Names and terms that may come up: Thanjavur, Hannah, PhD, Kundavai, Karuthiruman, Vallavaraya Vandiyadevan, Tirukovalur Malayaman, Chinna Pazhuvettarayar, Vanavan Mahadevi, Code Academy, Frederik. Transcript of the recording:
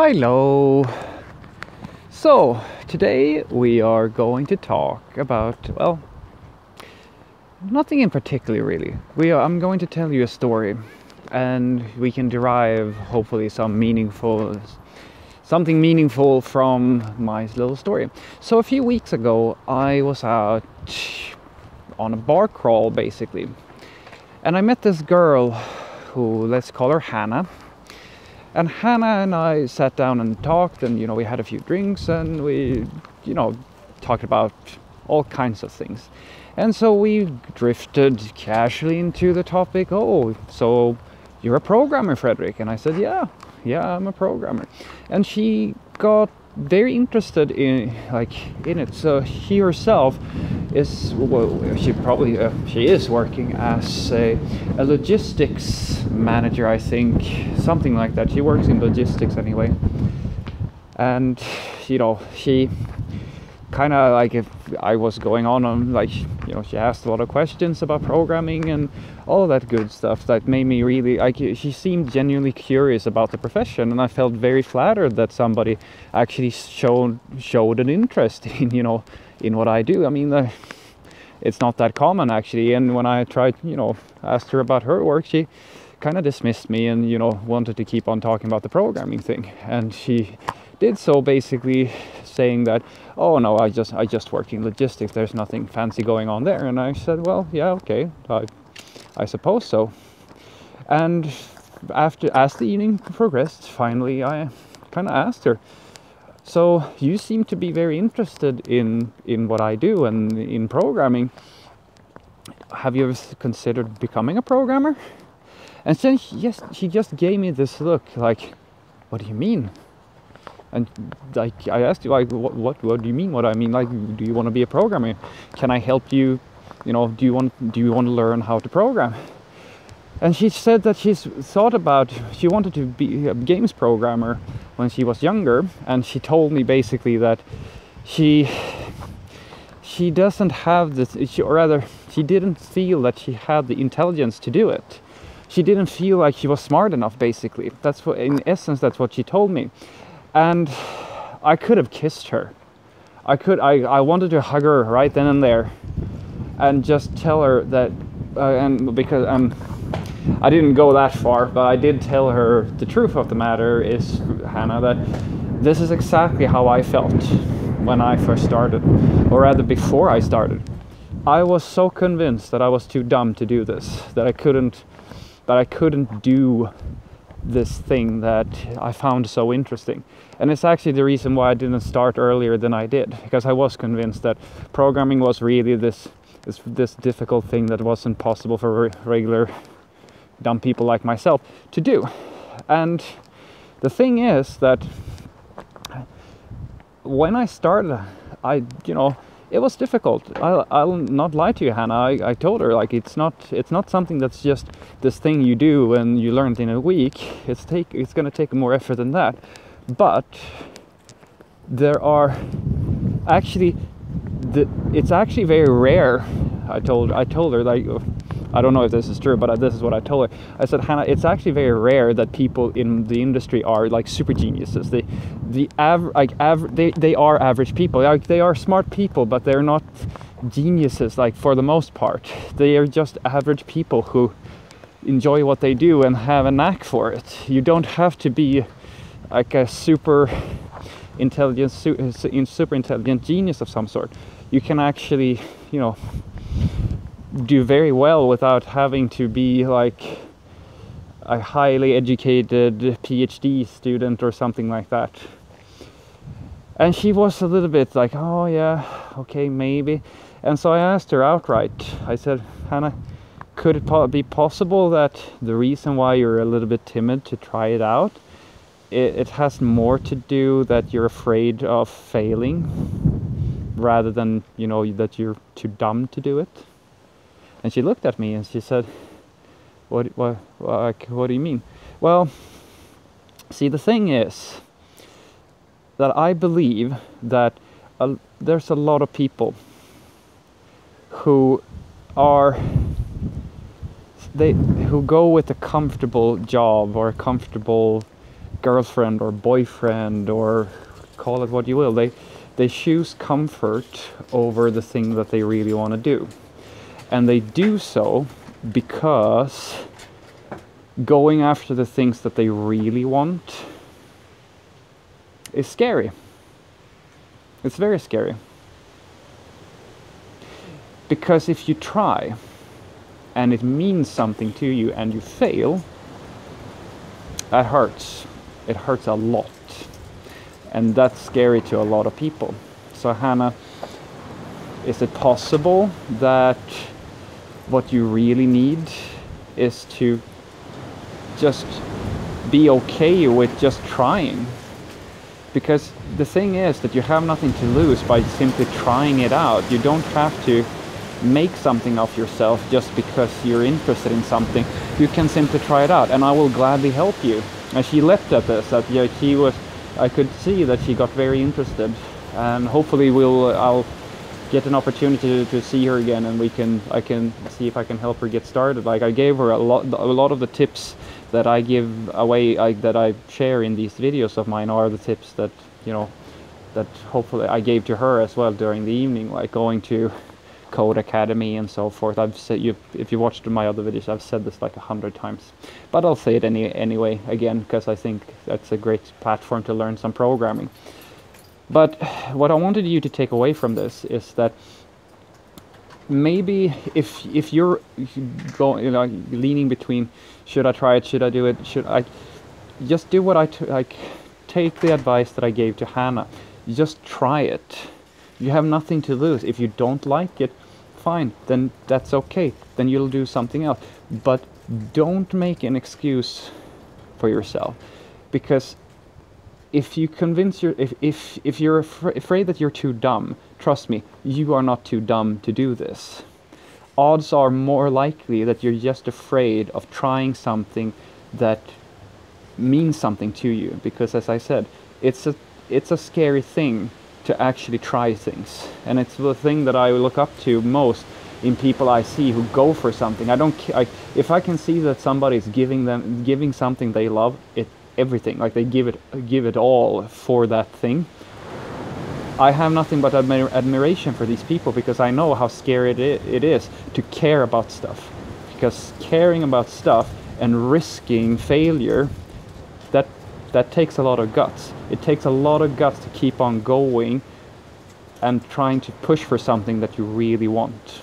Hello. So today we are going to talk about, well, nothing in particular really. I'm going to tell you a story, and we can derive hopefully something meaningful from my little story. So a few weeks ago I was out on a bar crawl basically, and I met this girl who, let's call her Hannah. And Hannah and I sat down and talked, and we had a few drinks, and we talked about all kinds of things. And so we drifted casually into the topic, oh, so you're a programmer, Frederik? And I said, yeah, I'm a programmer. And she got very interested in it. So she herself is, well, she is working as a logistics manager, I think, something like that. She works in logistics anyway. And she kind of, like, if I was going on, like, she asked a lot of questions about programming and all that good stuff that made me really, like, she seemed genuinely curious about the profession, and I felt very flattered that somebody actually showed an interest in, in what I do. I mean, it's not that common actually. And when I tried, asked her about her work, she kind of dismissed me and, wanted to keep on talking about the programming thing. And she did so basically saying that, oh no, I just work in logistics, there's nothing fancy going on there. And I said, well, yeah, okay, I suppose so. And as the evening progressed, finally I kind of asked her, so you seem to be very interested in what I do and in programming. Have you ever considered becoming a programmer? And then she just gave me this look like, what do you mean? And like, I asked you, like, what do you mean? What I mean, like, do you want to be a programmer? Can I help you? Do you want to learn how to program? And she said that she wanted to be a games programmer when she was younger, and she told me basically that she doesn't have this, or rather, she didn't feel that she had the intelligence to do it. She didn't feel like she was smart enough, basically. That's what, in essence, that's what she told me. And I could have kissed her. I wanted to hug her right then and there, and just tell her that. And because I didn't go that far, but I did tell her the truth of the matter is, Hannah, that this is exactly how I felt when I first started, or rather before I started. I was so convinced that I was too dumb to do this, that I couldn't do this thing that I found so interesting. And it's actually the reason why I didn't start earlier than I did, because I was convinced that programming was really this difficult thing that wasn't possible for regular dumb people like myself to do. And the thing is that when I started, it was difficult. I'll not lie to you, Hannah. I told her, like, it's not something that's just this thing you do and you learn it in a week. It's going to take more effort than that. But there are actually it's actually very rare. I told her, like, I don't know if this is true, but this is what I told her. I said, Hannah, it's actually very rare that people in the industry are, like, super geniuses. They are average people. Like, they are smart people, but they're not geniuses, like, for the most part. They are just average people who enjoy what they do and have a knack for it. You don't have to be, like, a super intelligent genius of some sort. You can actually, do very well without having to be, like, a highly educated PhD student or something like that. And she was a little bit like, oh yeah, okay, maybe. And so I asked her outright. I said, Hannah, could it be possible that the reason why you're a little bit timid to try it out, it has more to do that you're afraid of failing rather than, that you're too dumb to do it? And she looked at me and she said, what do you mean? Well, see, the thing is that I believe that there's a lot of people who who go with a comfortable job or a comfortable girlfriend or boyfriend, or call it what you will, they choose comfort over the thing that they really want to do. And they do so because going after the things that they really want is scary. It's very scary. Because if you try and it means something to you and you fail, that hurts. It hurts a lot. And that's scary to a lot of people. So Hannah, is it possible that what you really need is to just be okay with just trying? Because the thing is that you have nothing to lose by simply trying it out. You don't have to make something of yourself just because you're interested in something. You can simply try it out, and I will gladly help you. And she leapt at this, that she was, I could see that she got very interested, and hopefully I'll get an opportunity to see her again, and I can see if I can help her get started. Like, I gave her a lot of the tips that I give away, that I share in these videos of mine, are the tips that, you know, that hopefully I gave to her as well during the evening, like going to Code Academy and so forth. I've said, if you watched my other videos, I've said this like 100 times, but I'll say it anyway again, because I think that's a great platform to learn some programming. But what I wanted you to take away from this is that maybe if you're going, you know, leaning between should I try it, should I do it, should I just do what like, take the advice that I gave to Hannah. Just try it. You have nothing to lose. If you don't like it, fine, then that's okay. Then you'll do something else. But don't make an excuse for yourself, because if you convince if you're afraid that you're too dumb, trust me, you are not too dumb to do this. Odds are more likely that you're just afraid of trying something that means something to you, because as I said, it's a scary thing to actually try things. And it's the thing that I look up to most in people I see who go for something. I don't care if I can see that somebody's giving something they love, it everything, like they give it all for that thing. I have nothing but admiration for these people, because I know how scary it is to care about stuff, because caring about stuff and risking failure, that takes a lot of guts. It takes a lot of guts to keep on going and trying to push for something that you really want.